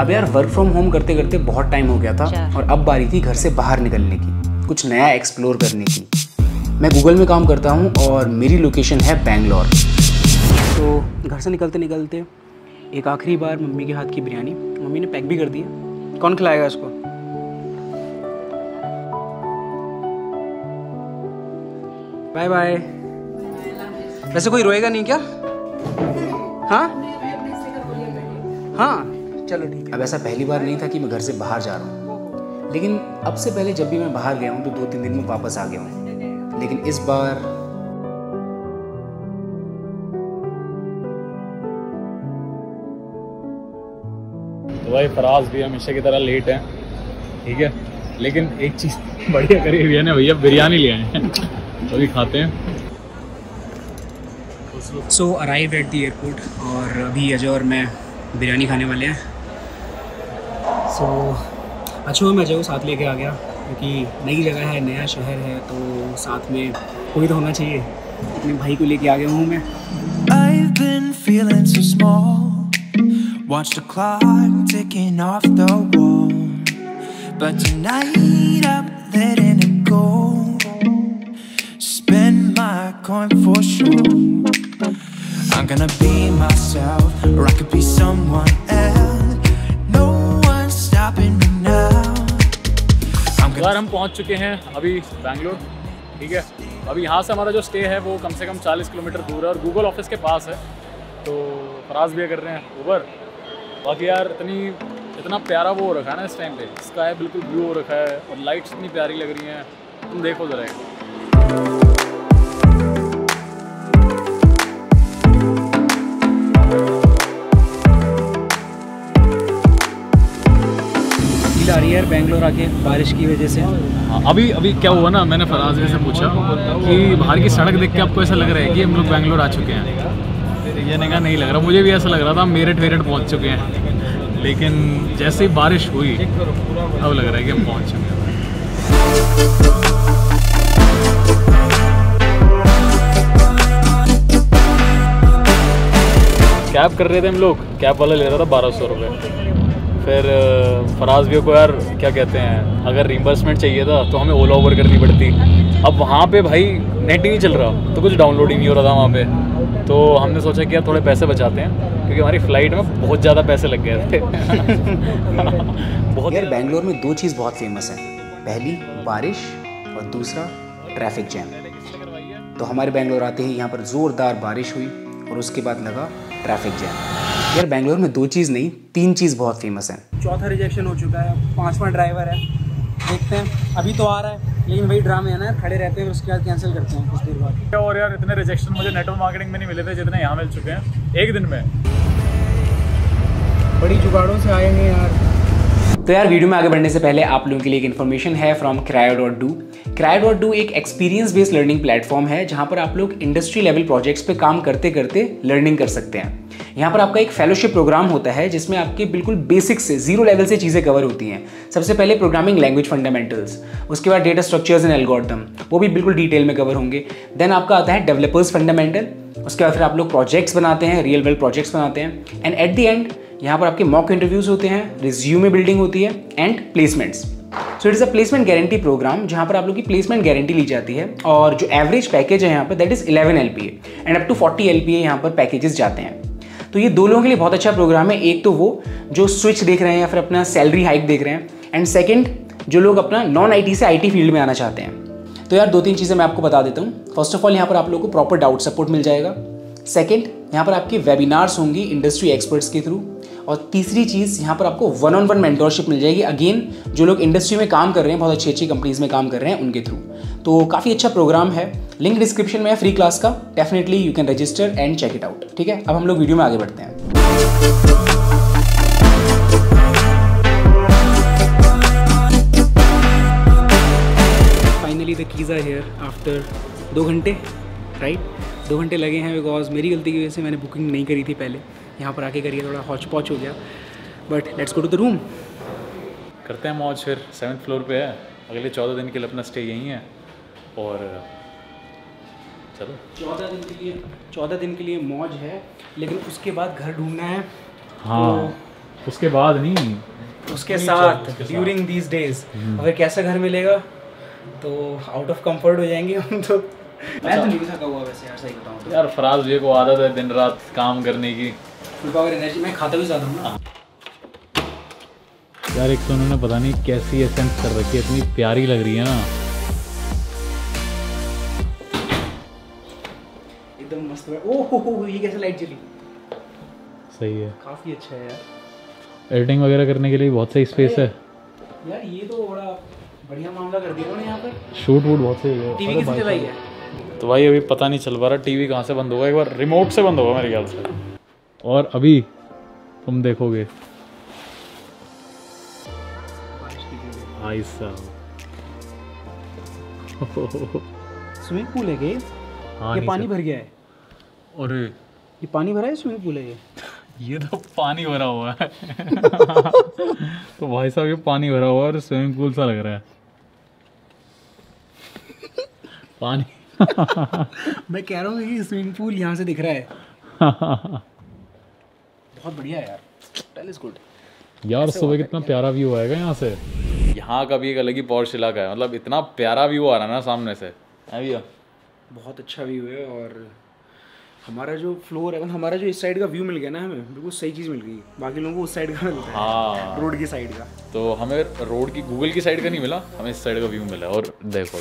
अब यार work from home करते करते बहुत टाइम हो गया था और अब बारी थी घर से बाहर निकलने की, कुछ नया एक्सप्लोर करने की। मैं गूगल में काम करता हूँ और मेरी लोकेशन है बैंगलोर। तो घर से निकलते निकलते एक आखिरी बार मम्मी के हाथ की बिरयानी, मम्मी ने पैक भी कर दिया। कौन खिलाएगा उसको? Bye bye. वैसे कोई रोएगा नहीं क्या? हाँ हाँ चलो ठीक है। अब ऐसा पहली बार नहीं था कि मैं घर से बाहर जा रहा हूँ, लेकिन अब से पहले जब भी मैं बाहर गया हूँ तो 2-3 दिन में वापस आ गया हूँ। लेकिन इस बार तो भाई फराज भी हमेशा की तरह लेट है, ठीक है, लेकिन एक चीज़ बढ़िया करी हुई है ना भैया, बिरयानी ले आए हैं अभी खाते हैं। So arrive at the airport और अभी अजय और मैं बिरयानी खाने वाले हैं। सो अच्छा मैं अजय को साथ लेके आ गया क्योंकि नई जगह है, नया शहर है, तो साथ में कोई तो होना चाहिए। अपने भाई को लेके आ गया हूँ मैं। I've been feeling so small, watched the clock ticking off the wall, but tonight I'm letting it go, spend my coin for sure. I'm gonna be myself, or I could be someone else. No one's stopping me now. यार हम पहुंच चुके हैं अभी बैंगलोर, ठीक है। अभी यहाँ से हमारा जो स्टे है वो कम से कम 40 किलोमीटर दूर है और गूगल ऑफिस के पास है। तो फराज भी कर रहे हैं ऊबर। बाकी यार इतना प्यारा वो हो रखा है ना इस टाइम पे, स्काई बिल्कुल ब्लू हो रखा है और लाइट्स इतनी प्यारी लग रही हैं, तुम देखो जरा। आ रही है बैंगलोर आके बारिश की वजह से। अभी अभी क्या हुआ ना, मैंने फराज से पूछा कि बाहर की सड़क देख के आपको ऐसा लग रहा है कि हम लोग बैंगलोर आ चुके हैं? मैंने कहा नहीं लग रहा, मुझे भी ऐसा लग रहा था मेरठ पहुंच चुके हैं, लेकिन जैसे ही बारिश हुई अब लग रहा है कि हम पहुंच चुके हैं। कैब कर रहे थे हम लोग, कैब वाला ले रहा था 1200 रुपये। फिर फराज भैया को यार क्या कहते हैं, अगर रिम्बर्समेंट चाहिए था तो हमें ओला ओवर करनी पड़ती। अब वहाँ पे भाई नेट ही नहीं चल रहा, तो कुछ डाउनलोड ही नहीं हो रहा था वहाँ पे। तो हमने सोचा कि यार थोड़े पैसे बचाते हैं, क्योंकि हमारी फ़्लाइट में बहुत ज़्यादा पैसे लग गए थे। बहुत यार बैंगलोर में दो चीज़ बहुत फेमस है, पहली बारिश और दूसरा ट्रैफिक जैम। तो हमारे बैंगलोर आते ही यहाँ पर ज़ोरदार बारिश हुई और उसके बाद लगा ट्रैफिक जैम। यार बैंगलोर में 2 चीज़ नहीं 3 चीज़ बहुत फेमस है। चौथा रिजेक्शन हो चुका है, 5वां ड्राइवर है, देखते हैं। अभी तो आ रहा है लेकिन वही ड्रामे है ना, खड़े रहते हैं उसके बाद कैंसिल करते हैं कुछ देर बाद। और यार इतने रिजेक्शन मुझे नेटवर्क मार्केटिंग में नहीं मिले थे जितने यहाँ मिल चुके हैं एक दिन में। बड़ी जुगाड़ों से आए हैं यार। तो यार वीडियो में आगे बढ़ने से पहले आप लोगों के लिए एक इन्फॉर्मेशन है फ्रॉम Cryo.do। Cryo.do एक एक्सपीरियंस बेस्ड लर्निंग प्लेटफॉर्म है जहां पर आप लोग इंडस्ट्री लेवल प्रोजेक्ट्स पे काम करते करते लर्निंग कर सकते हैं। यहां पर आपका एक फेलोशिप प्रोग्राम होता है जिसमें आपके बिल्कुल बेसिक से 0 लेवल से चीज़ें कवर होती हैं। सबसे पहले प्रोग्रामिंग लैंग्वेज फंडामेंटल्स, उसके बाद डेटा स्ट्रक्चर्स एंड एल्गोरिथम, वो भी बिल्कुल डिटेल में कवर होंगे। देन आपका आता है डेवलपर्स फंडामेंटल, उसके बाद फिर आप लोग प्रोजेक्ट्स बनाते हैं, रियल वर्ल्ड प्रोजेक्ट्स बनाते हैं। एंड एट द एंड यहाँ पर आपके मॉक इंटरव्यूज होते हैं, रिज्यूमे बिल्डिंग होती है and placements. So it is a placement guarantee program जहाँ पर आप लोग की प्लेसमेंट गारंटी ली जाती है। और जो एवरेज पैकेज है यहाँ पर that is 11 LPA and up to 40 LPA यहाँ पर पैकेजेस जाते हैं। तो ये 2 लोगों के लिए बहुत अच्छा प्रोग्राम है, एक तो वो जो स्विच देख रहे हैं या फिर अपना सैलरी हाइक देख रहे हैं, एंड सेकेंड जो लोग अपना non-IT से IT फील्ड में आना चाहते हैं। तो यार 2-3 चीज़ें मैं आपको बता देता हूँ। फर्स्ट ऑफ ऑल यहाँ पर आप लोग को प्रॉपर डाउट सपोर्ट मिल जाएगा। सेकेंड यहाँ पर आपकी वेबिनार्स होंगी इंडस्ट्री एक्सपर्ट्स के थ्रू। और तीसरी चीज़ यहाँ पर आपको 1-on-1 मेंटोरशिप मिल जाएगी, अगेन जो लोग इंडस्ट्री में काम कर रहे हैं, बहुत अच्छी अच्छी कंपनीज़ में काम कर रहे हैं, उनके थ्रू। तो काफ़ी अच्छा प्रोग्राम है, लिंक डिस्क्रिप्शन में है फ्री क्लास का, definitely you can register and check it out. ठीक है, अब हम लोग वीडियो में आगे बढ़ते हैं। Finally the keys are here after 2 घंटे, राइट। 2 घंटे लगे हैं बिकॉज मेरी गलती की वजह से मैंने बुकिंग नहीं करी थी पहले, यहाँ पर आके करिए थोड़ा हॉच पॉच हो गया। But let's go to the room, करते हैं मौज। फिर 7th फ्लोर पे है, अगले 14 दिन के लिए अपना स्टे यहीं है। और चलो 14 दिन के लिए मौज है, लेकिन उसके बाद घर ढूंढना है। हाँ तो उसके बाद नहीं, उसके साथ ड्यूरिंग दीज डेज। अगर कैसा घर मिलेगा तो आउट ऑफ कंफर्ट हो जाएंगे हम तो। मैं तो नहीं थका हुआ वैसे यार, सही बताऊं तो यार। फराज ये को आदत है दिन रात काम करने की, और एनर्जी मैं खाता भी ज़्यादा हूँ ना यार। एक तो उन्होंने पता नहीं कैसी एसेंस कर रखी है, इतनी प्यारी लग रही है ना, एकदम मस्त। ओह ये कैसे लाइट जली, सही है, काफी अच्छा है यार। एडिटिंग वगैरह करने के लिए बहुत सही स्पेस है यार। ये तो बड़ा बढ़िया मामला कर दिया उन्होंने यहाँ पर, शूट वूट बहुत सही है। टीवी किसने चलाई है? तो भाई अभी पता नहीं चल पा रहा टीवी कहाँ से बंद होगा, एक बार रिमोट से बंद होगा मेरे ख्याल से। और अभी तुम देखोगे स्विमिंग पूल है ये। हाँ, ये पानी भर गया है। अरे ये पानी भरा है, स्विमिंग पूल है ये। ये तो पानी भरा हुआ है। तो भाई साहब ये पानी भरा हुआ है और स्विमिंग पूल सा लग रहा है पानी। मैं कह रहा हूँ कि स्विमिंग पूल यहाँ से दिख रहा है। बहुत बढ़िया यार, दैट इज गुड यार। सुबह कितना प्यारा व्यू आएगा यहाँ से। यहाँ का भी एक अलग ही पॉश इलाका है, मतलब इतना प्यारा व्यू आ रहा है ना सामने से, है भैया बहुत अच्छा व्यू है। और हमारा जो फ्लोर है, हमारा जो इस साइड का व्यू मिल गया ना हमें, बिल्कुल सही चीज़ मिल गई। बाकी लोगों को उस साइड का मिलता है, हाँ रोड की साइड का। तो हमें रोड की गूगल की साइड का नहीं मिला, हमें इस साइड का व्यू मिला। और देखो